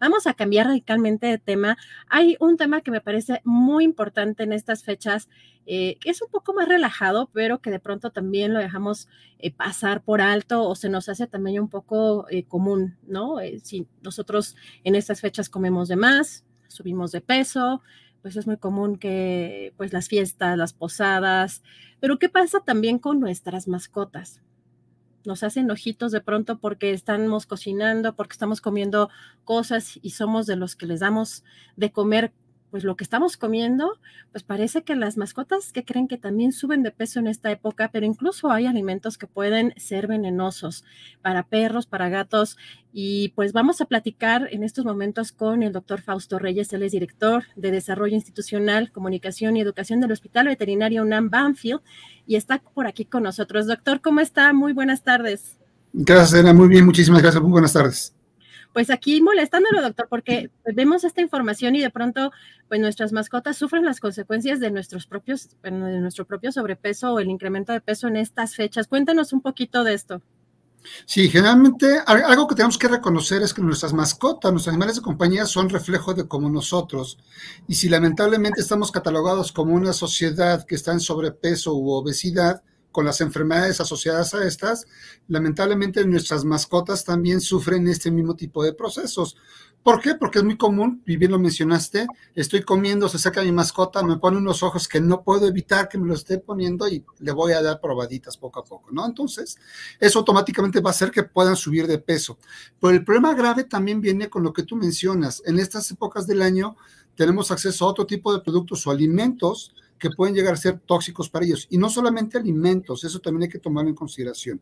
Vamos a cambiar radicalmente de tema. Hay un tema que me parece muy importante en estas fechas, que es un poco más relajado, pero que de pronto también lo dejamos pasar por alto o se nos hace también un poco común, ¿no? Si nosotros en estas fechas comemos de más, subimos de peso, pues es muy común que pues las fiestas, las posadas, pero ¿qué pasa también con nuestras mascotas? Nos hacen ojitos de pronto porque estamos cocinando, porque estamos comiendo cosas y somos de los que les damos de comer, pues lo que estamos comiendo, pues parece que las mascotas que creen que también suben de peso en esta época, pero incluso hay alimentos que pueden ser venenosos para perros, para gatos, y pues vamos a platicar en estos momentos con el doctor Fausto Reyes. Él es director de Desarrollo Institucional, Comunicación y Educación del Hospital Veterinario UNAM Banfield, y está por aquí con nosotros. Doctor, ¿cómo está? Muy buenas tardes. Gracias, Elena. Muy bien, muchísimas gracias. Muy buenas tardes. Pues aquí molestándolo, doctor, porque vemos esta información y de pronto pues nuestras mascotas sufren las consecuencias de nuestro propio sobrepeso o el incremento de peso en estas fechas. Cuéntanos un poquito de esto. Sí, generalmente algo que tenemos que reconocer es que nuestras mascotas, nuestros animales de compañía son reflejo de como nosotros, y si lamentablemente estamos catalogados como una sociedad que está en sobrepeso u obesidad, con las enfermedades asociadas a estas, lamentablemente nuestras mascotas también sufren este mismo tipo de procesos. ¿Por qué? Porque es muy común, y bien lo mencionaste, estoy comiendo, se saca mi mascota, me pone unos ojos que no puedo evitar que me lo esté poniendo y le voy a dar probaditas poco a poco, ¿no? Entonces, eso automáticamente va a hacer que puedan subir de peso. Pero el problema grave también viene con lo que tú mencionas. En estas épocas del año tenemos acceso a otro tipo de productos o alimentos que pueden llegar a ser tóxicos para ellos. Y no solamente alimentos, eso también hay que tomarlo en consideración.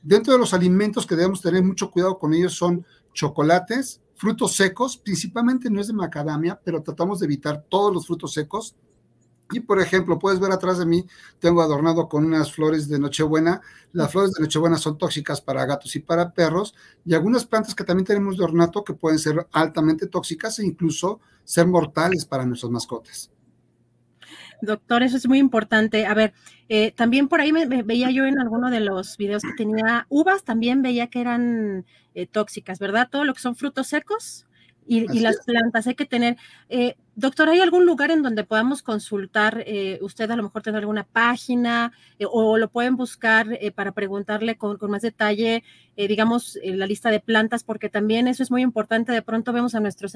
Dentro de los alimentos que debemos tener mucho cuidado con ellos son chocolates, frutos secos, principalmente nuez de macadamia, pero tratamos de evitar todos los frutos secos. Y, por ejemplo, puedes ver atrás de mí, tengo adornado con unas flores de Nochebuena. Las flores de Nochebuena son tóxicas para gatos y para perros. Y algunas plantas que también tenemos de ornato que pueden ser altamente tóxicas e incluso ser mortales para nuestras mascotas. Doctor, eso es muy importante. A ver, también por ahí me veía yo en alguno de los videos que tenía uvas, también veía que eran tóxicas, ¿verdad? Todo lo que son frutos secos y las plantas hay que tener. Doctor, ¿hay algún lugar en donde podamos consultar? Usted a lo mejor tiene alguna página o lo pueden buscar para preguntarle con más detalle, digamos, la lista de plantas, porque también eso es muy importante. De pronto vemos a nuestros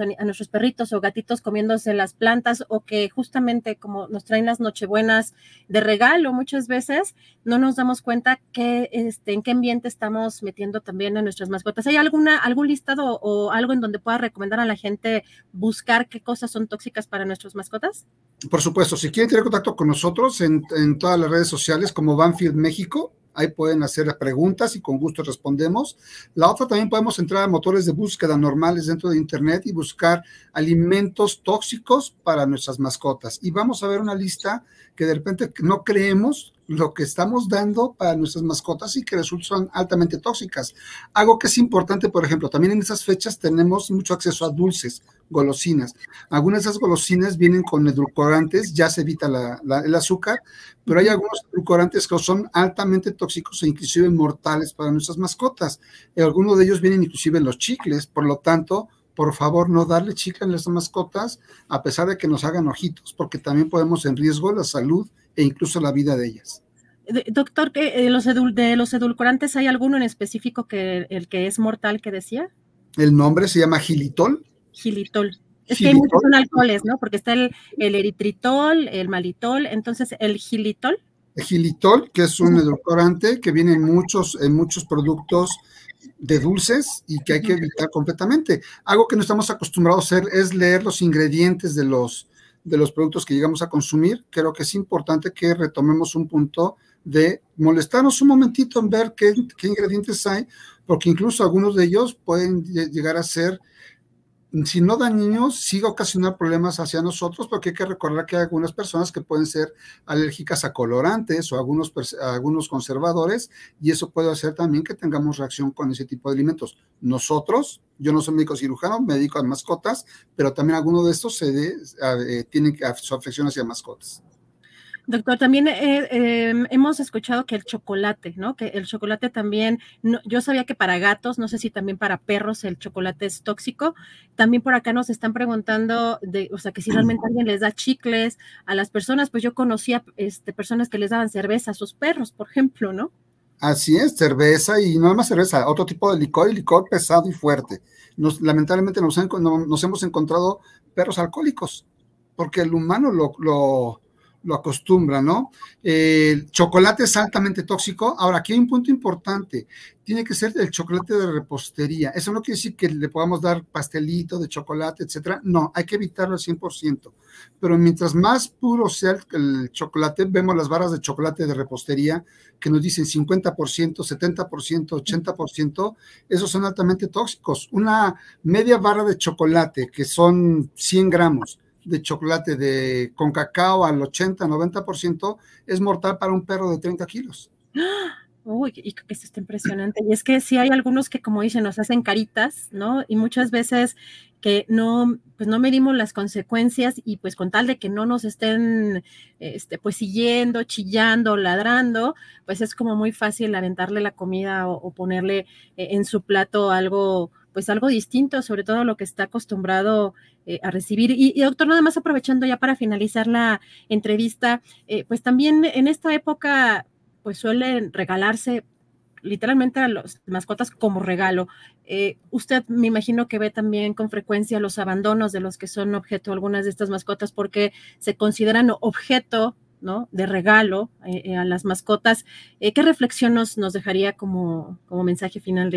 perritos o gatitos comiéndose las plantas o que justamente como nos traen las nochebuenas de regalo muchas veces, no nos damos cuenta que, en qué ambiente estamos metiendo también a nuestras mascotas. ¿Hay algún listado o algo en donde pueda recomendar a la gente buscar qué cosas son tóxicas para nuestras mascotas? Por supuesto, si quieren tener contacto con nosotros en todas las redes sociales como Banfield México, ahí pueden hacer las preguntas y con gusto respondemos. La otra también podemos entrar a motores de búsqueda normales dentro de internet y buscar alimentos tóxicos para nuestras mascotas. Y vamos a ver una lista que de repente no creemos lo que estamos dando para nuestras mascotas y que resultan altamente tóxicas. Algo que es importante, por ejemplo, también en esas fechas tenemos mucho acceso a dulces, golosinas. Algunas de esas golosinas vienen con edulcorantes, ya se evita el azúcar, pero hay algunos edulcorantes que son altamente tóxicos e inclusive mortales para nuestras mascotas. Algunos de ellos vienen inclusive en los chicles, por lo tanto, por favor, no darle chicle a las mascotas a pesar de que nos hagan ojitos, porque también ponemos en riesgo la salud e incluso la vida de ellas. Doctor, ¿de los edulcorantes hay alguno en específico que el que es mortal que decía? El nombre se llama Xilitol. Xilitol. Es que hay muchos son alcoholes, ¿no? Porque está el eritritol, el malitol, entonces el Xilitol. El Xilitol, que es un edulcorante que viene en muchos productos de dulces y que hay que evitar completamente. Algo que no estamos acostumbrados a hacer es leer los ingredientes de los productos que llegamos a consumir. Creo que es importante que retomemos un punto de molestarnos un momentito en ver qué ingredientes hay, porque incluso algunos de ellos pueden llegar a ser, si no dañinos, sí ocasionar problemas hacia nosotros, porque hay que recordar que hay algunas personas que pueden ser alérgicas a colorantes o a algunos conservadores, y eso puede hacer también que tengamos reacción con ese tipo de alimentos. Nosotros, yo no soy médico cirujano, me dedico a mascotas, pero también algunos de estos tienen afección hacia mascotas. Doctor, también hemos escuchado que el chocolate, ¿no? Que el chocolate también, no, yo sabía que para gatos, no sé si también para perros el chocolate es tóxico. También por acá nos están preguntando, o sea, que si realmente alguien les da chicles a las personas, pues yo conocía personas que les daban cerveza a sus perros, por ejemplo, ¿no? Así es, cerveza y no más cerveza, otro tipo de licor y licor pesado y fuerte. Lamentablemente nos hemos encontrado perros alcohólicos, porque el humano lo acostumbra, ¿no? El chocolate es altamente tóxico. Ahora, aquí hay un punto importante. Tiene que ser el chocolate de repostería. Eso no quiere decir que le podamos dar pastelito de chocolate, etcétera. No, hay que evitarlo al 100%. Pero mientras más puro sea el chocolate, vemos las barras de chocolate de repostería que nos dicen 50%, 70%, 80%. Esos son altamente tóxicos. Una media barra de chocolate, que son 100 gramos, de chocolate con cacao al 80, 90%, es mortal para un perro de 30 kilos. Uy, y eso está impresionante. Y es que sí hay algunos que, como dicen, nos hacen caritas, ¿no? Y muchas veces que no, pues no medimos las consecuencias y pues con tal de que no nos estén, pues siguiendo, chillando, ladrando, pues es como muy fácil aventarle la comida o ponerle en su plato algo, pues algo distinto, sobre todo lo que está acostumbrado a recibir. Y doctor, nada más aprovechando ya para finalizar la entrevista, pues también en esta época, pues suelen regalarse literalmente a las mascotas como regalo. Usted me imagino que ve también con frecuencia los abandonos de los que son objeto algunas de estas mascotas porque se consideran objeto, ¿no?, de regalo a las mascotas. ¿Qué reflexión nos dejaría como mensaje final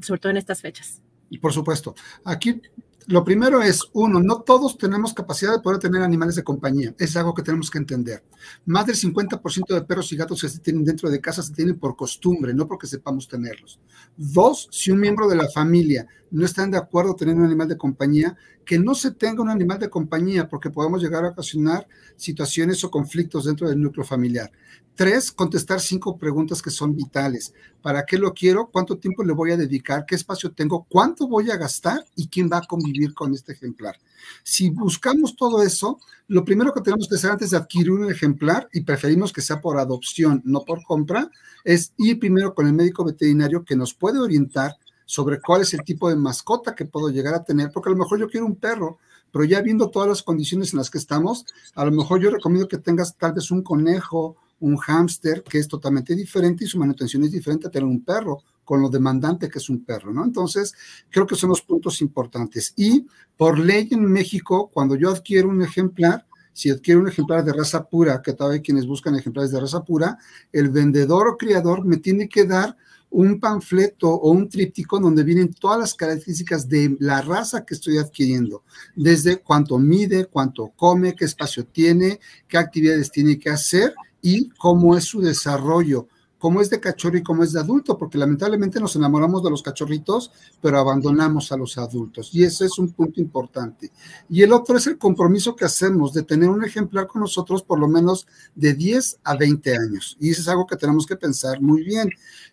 sobre todo en estas fechas? Y por supuesto, aquí lo primero es, uno, no todos tenemos capacidad de poder tener animales de compañía. Es algo que tenemos que entender. Más del 50% de perros y gatos que se tienen dentro de casa se tienen por costumbre, no porque sepamos tenerlos. Dos, si un miembro de la familia no está de acuerdo teniendo un animal de compañía, que no se tenga un animal de compañía, porque podemos llegar a ocasionar situaciones o conflictos dentro del núcleo familiar. Tres, contestar 5 preguntas que son vitales. ¿Para qué lo quiero? ¿Cuánto tiempo le voy a dedicar? ¿Qué espacio tengo? ¿Cuánto voy a gastar? ¿Y quién va a convivir con este ejemplar? Si buscamos todo eso, lo primero que tenemos que hacer antes de adquirir un ejemplar, y preferimos que sea por adopción, no por compra, es ir primero con el médico veterinario que nos puede orientar sobre cuál es el tipo de mascota que puedo llegar a tener, porque a lo mejor yo quiero un perro, pero ya viendo todas las condiciones en las que estamos, a lo mejor yo recomiendo que tengas tal vez un conejo, un hámster, que es totalmente diferente y su manutención es diferente a tener un perro, con lo demandante que es un perro, ¿no? Entonces, creo que son los puntos importantes. Y por ley en México, cuando yo adquiero un ejemplar, si adquiero un ejemplar de raza pura, que todavía hay quienes buscan ejemplares de raza pura, el vendedor o criador me tiene que dar un panfleto o un tríptico donde vienen todas las características de la raza que estoy adquiriendo, desde cuánto mide, cuánto come, qué espacio tiene, qué actividades tiene que hacer y cómo es su desarrollo, cómo es de cachorro y cómo es de adulto, porque lamentablemente nos enamoramos de los cachorritos, pero abandonamos a los adultos, y ese es un punto importante. Y el otro es el compromiso que hacemos de tener un ejemplar con nosotros por lo menos de 10 a 20 años, y eso es algo que tenemos que pensar muy bien,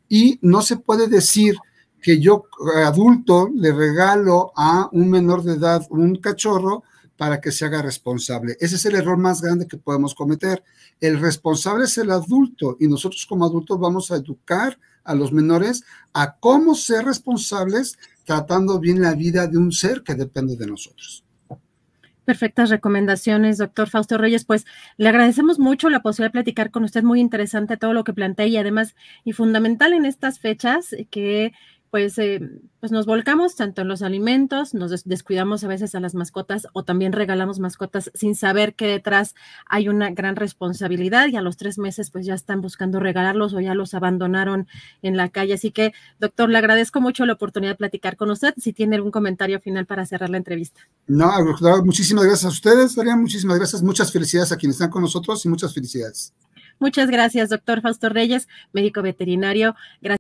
y no se puede decir que yo, adulto, le regalo a un menor de edad un cachorro para que se haga responsable. Ese es el error más grande que podemos cometer. El responsable es el adulto y nosotros como adultos vamos a educar a los menores a cómo ser responsables tratando bien la vida de un ser que depende de nosotros. Perfectas recomendaciones, doctor Fausto Reyes. Pues le agradecemos mucho la posibilidad de platicar con usted. Muy interesante todo lo que plantea y además, y fundamental en estas fechas que pues nos volcamos tanto en los alimentos, nos descuidamos a veces a las mascotas o también regalamos mascotas sin saber que detrás hay una gran responsabilidad y a los 3 meses pues ya están buscando regalarlos o ya los abandonaron en la calle. Así que, doctor, le agradezco mucho la oportunidad de platicar con usted. Si tiene algún comentario final para cerrar la entrevista. No, muchísimas gracias a ustedes, Daría, muchísimas gracias. Muchas felicidades a quienes están con nosotros y muchas felicidades. Muchas gracias, doctor Fausto Reyes, médico veterinario. Gracias.